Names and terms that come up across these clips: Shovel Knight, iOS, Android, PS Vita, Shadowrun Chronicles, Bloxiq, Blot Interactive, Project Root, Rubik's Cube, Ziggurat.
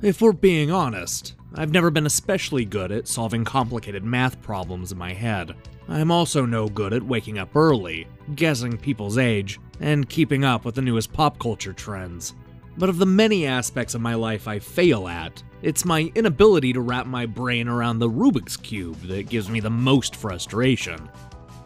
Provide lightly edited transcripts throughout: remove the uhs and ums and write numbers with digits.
If we're being honest, I've never been especially good at solving complicated math problems in my head. I'm also no good at waking up early, guessing people's age, and keeping up with the newest pop culture trends. But of the many aspects of my life I fail at, it's my inability to wrap my brain around the Rubik's Cube that gives me the most frustration.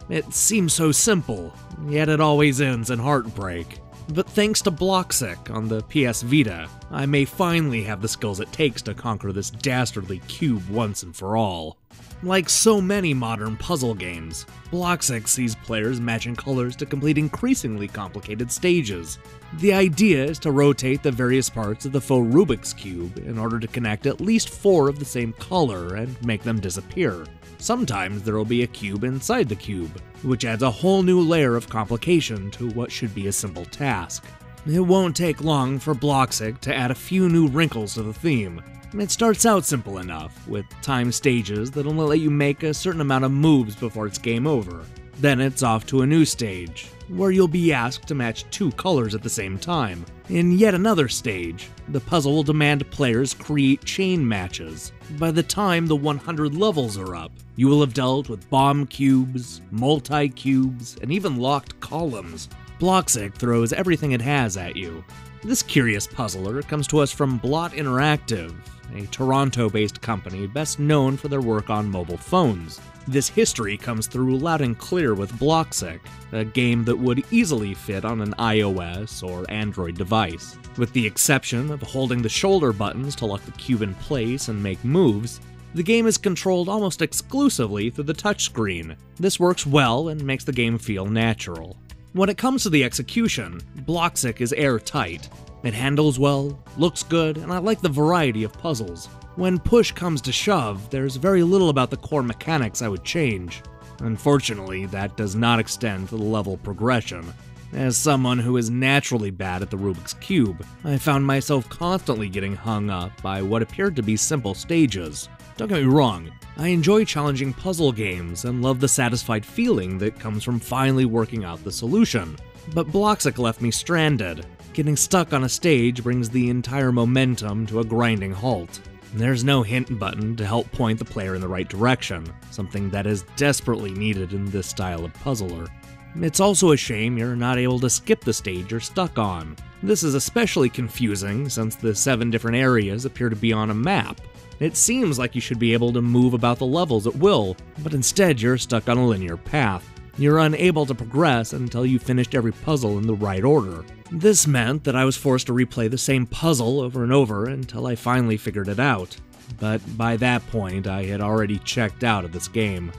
It seems so simple, yet it always ends in heartbreak. But thanks to Bloxiq on the PS Vita, I may finally have the skills it takes to conquer this dastardly cube once and for all. Like so many modern puzzle games, Bloxiq sees players matching colors to complete increasingly complicated stages. The idea is to rotate the various parts of the faux Rubik's Cube in order to connect at least 4 of the same color and make them disappear. Sometimes there will be a cube inside the cube, which adds a whole new layer of complication to what should be a simple task. It won't take long for Bloxiq to add a few new wrinkles to the theme. It starts out simple enough, with timed stages that only let you make a certain amount of moves before it's game over. Then it's off to a new stage, where you'll be asked to match 2 colors at the same time. In yet another stage, the puzzle will demand players create chain matches. By the time the 100 levels are up, you will have dealt with bomb cubes, multi-cubes, and even locked columns. Bloxiq throws everything it has at you. This curious puzzler comes to us from Blot Interactive, a Toronto-based company best known for their work on mobile phones. This history comes through loud and clear with Bloxiq, a game that would easily fit on an iOS or Android device. With the exception of holding the shoulder buttons to lock the cube in place and make moves, the game is controlled almost exclusively through the touchscreen. This works well and makes the game feel natural. When it comes to the execution, Bloxiq is airtight. It handles well, looks good, and I like the variety of puzzles. When push comes to shove, there's very little about the core mechanics I would change. Unfortunately, that does not extend to the level progression. As someone who is naturally bad at the Rubik's Cube, I found myself constantly getting hung up by what appeared to be simple stages. Don't get me wrong, I enjoy challenging puzzle games and love the satisfied feeling that comes from finally working out the solution. But Bloxiq left me stranded. Getting stuck on a stage brings the entire momentum to a grinding halt. There's no hint button to help point the player in the right direction, something that is desperately needed in this style of puzzler. It's also a shame you're not able to skip the stage you're stuck on. This is especially confusing since the 7 different areas appear to be on a map. It seems like you should be able to move about the levels at will, but instead you're stuck on a linear path. You're unable to progress until you've finished every puzzle in the right order. This meant that I was forced to replay the same puzzle over and over until I finally figured it out. But by that point, I had already checked out of this game.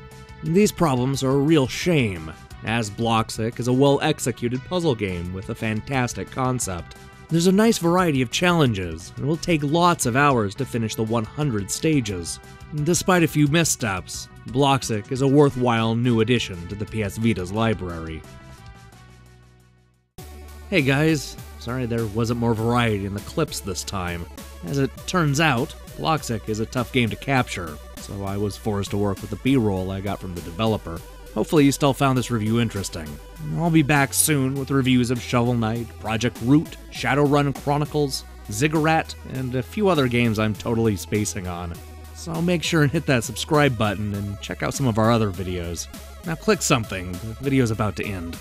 These problems are a real shame, as Bloxiq is a well-executed puzzle game with a fantastic concept. There's a nice variety of challenges, and it will take lots of hours to finish the 100 stages. Despite a few missteps, Bloxiq is a worthwhile new addition to the PS Vita's library. Hey guys, sorry there wasn't more variety in the clips this time. As it turns out, Bloxiq is a tough game to capture, so I was forced to work with the B-roll I got from the developer. Hopefully you still found this review interesting. I'll be back soon with reviews of Shovel Knight, Project Root, Shadowrun Chronicles, Ziggurat, and a few other games I'm totally spacing on. So make sure and hit that subscribe button and check out some of our other videos. Now click something, the video's about to end.